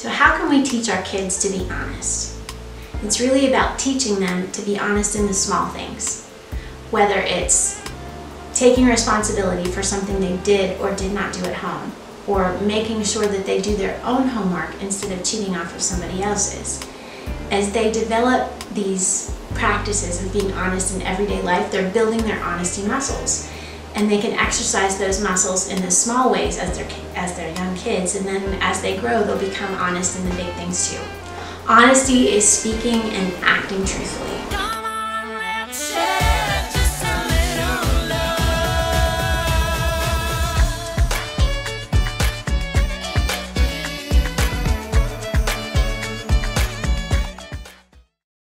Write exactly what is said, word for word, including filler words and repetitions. So how can we teach our kids to be honest? It's really about teaching them to be honest in the small things, whether it's taking responsibility for something they did or did not do at home, or making sure that they do their own homework instead of cheating off of somebody else's. As they develop these practices of being honest in everyday life, they're building their honesty muscles. And they can exercise those muscles in the small ways as they're, as they're young kids, and then as they grow, they'll become honest in the big things too. Honesty is speaking and acting truthfully.